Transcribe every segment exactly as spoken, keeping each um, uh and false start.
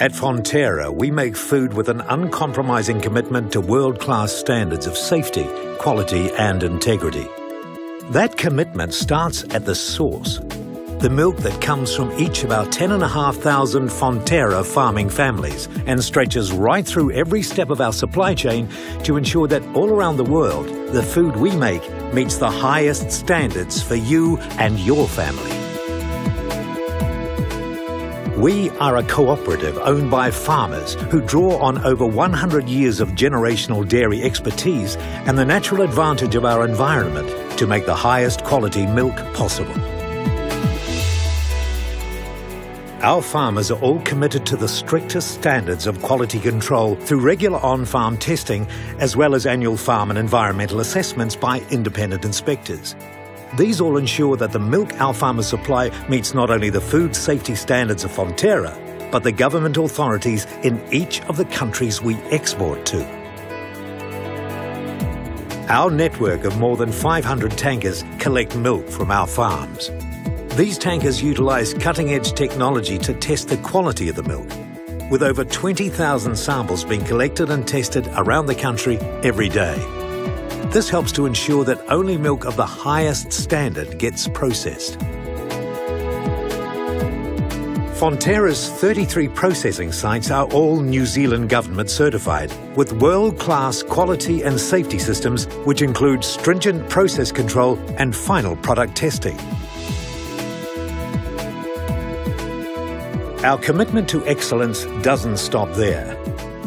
At Fonterra, we make food with an uncompromising commitment to world-class standards of safety, quality and integrity. That commitment starts at the source, the milk that comes from each of our ten thousand five hundred Fonterra farming families and stretches right through every step of our supply chain to ensure that all around the world, the food we make meets the highest standards for you and your family. We are a cooperative owned by farmers who draw on over one hundred years of generational dairy expertise and the natural advantage of our environment to make the highest quality milk possible. Our farmers are all committed to the strictest standards of quality control through regular on-farm testing as well as annual farm and environmental assessments by independent inspectors. These all ensure that the milk our farmers supply meets not only the food safety standards of Fonterra, but the government authorities in each of the countries we export to. Our network of more than five hundred tankers collect milk from our farms. These tankers utilise cutting-edge technology to test the quality of the milk, with over twenty thousand samples being collected and tested around the country every day. This helps to ensure that only milk of the highest standard gets processed. Fonterra's thirty-three processing sites are all New Zealand government certified, with world-class quality and safety systems which include stringent process control and final product testing. Our commitment to excellence doesn't stop there.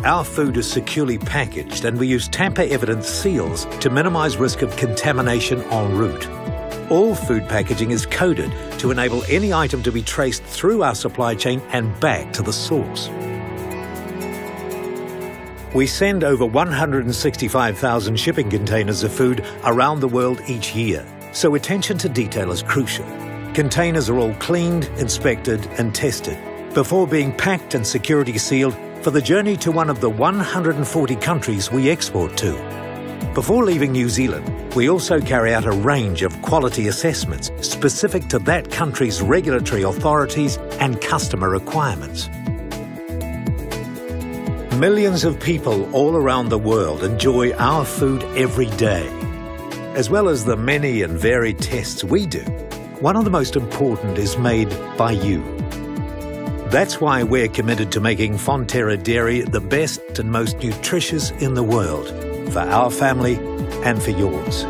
Our food is securely packaged and we use tamper-evident seals to minimise risk of contamination en route. All food packaging is coded to enable any item to be traced through our supply chain and back to the source. We send over one hundred sixty-five thousand shipping containers of food around the world each year, so attention to detail is crucial. Containers are all cleaned, inspected and tested before being packed and security sealed for the journey to one of the one hundred forty countries we export to. Before leaving New Zealand, we also carry out a range of quality assessments specific to that country's regulatory authorities and customer requirements. Millions of people all around the world enjoy our food every day. As well as the many and varied tests we do, one of the most important is made by you. That's why we're committed to making Fonterra Dairy the best and most nutritious in the world, for our family and for yours.